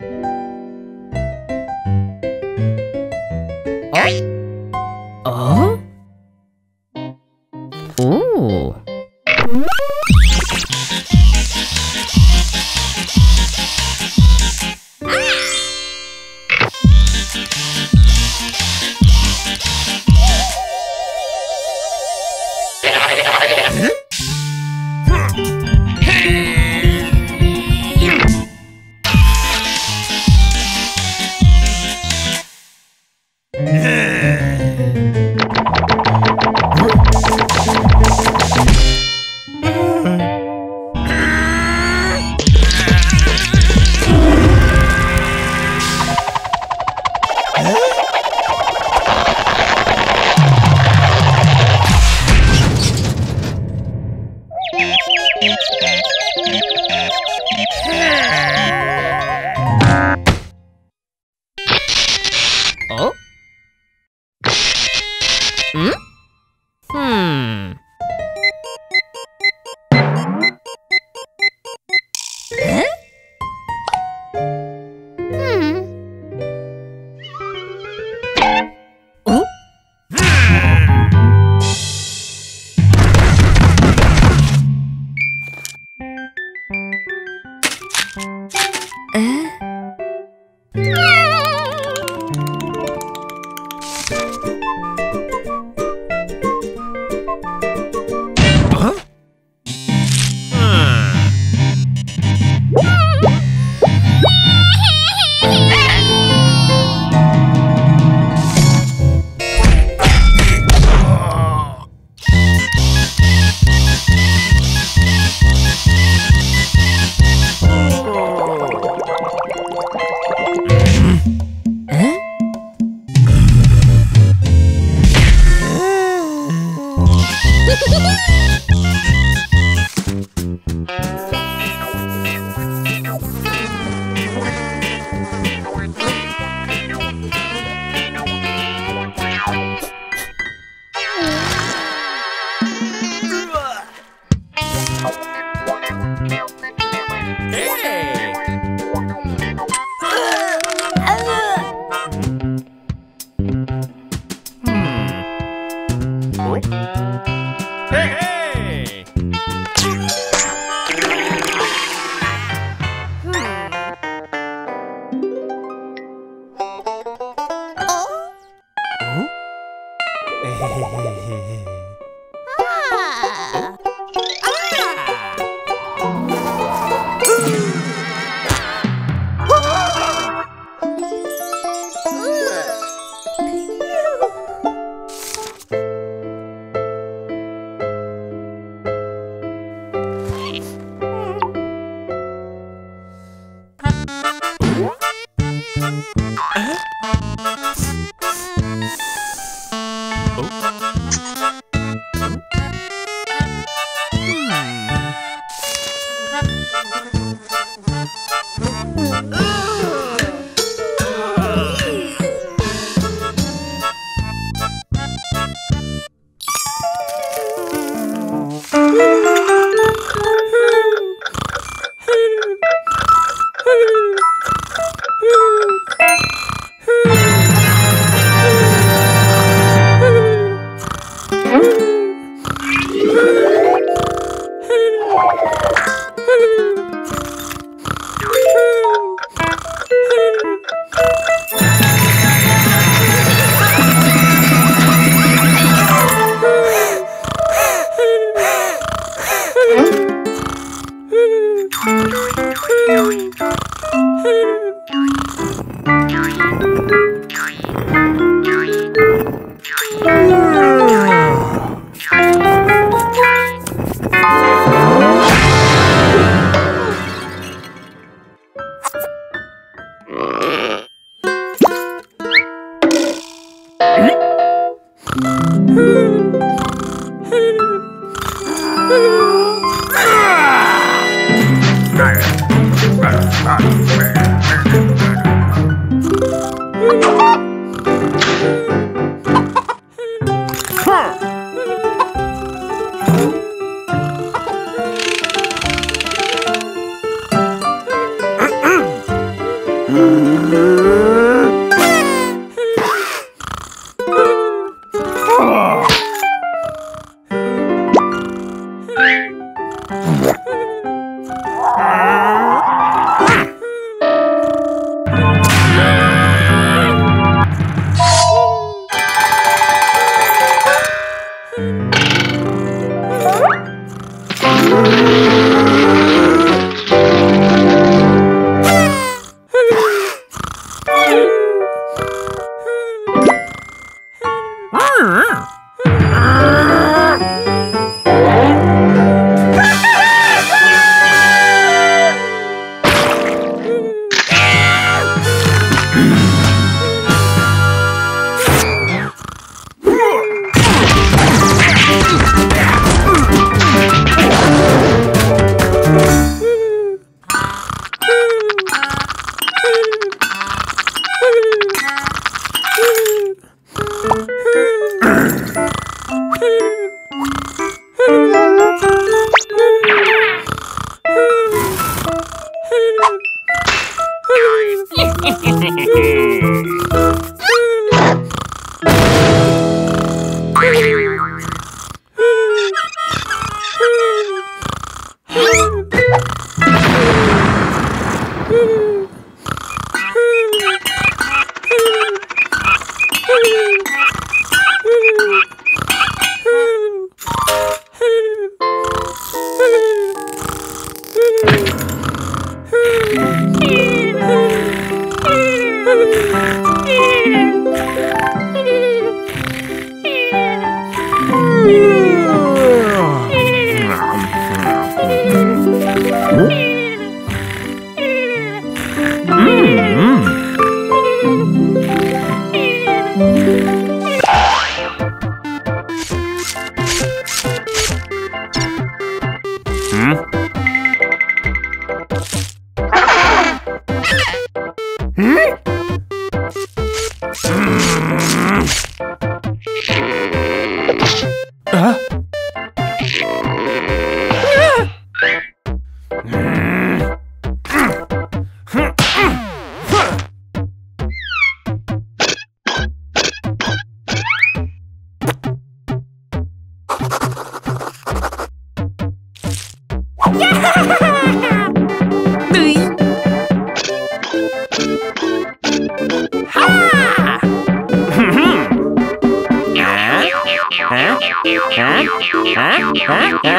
Oh? Ooh.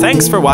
Thanks for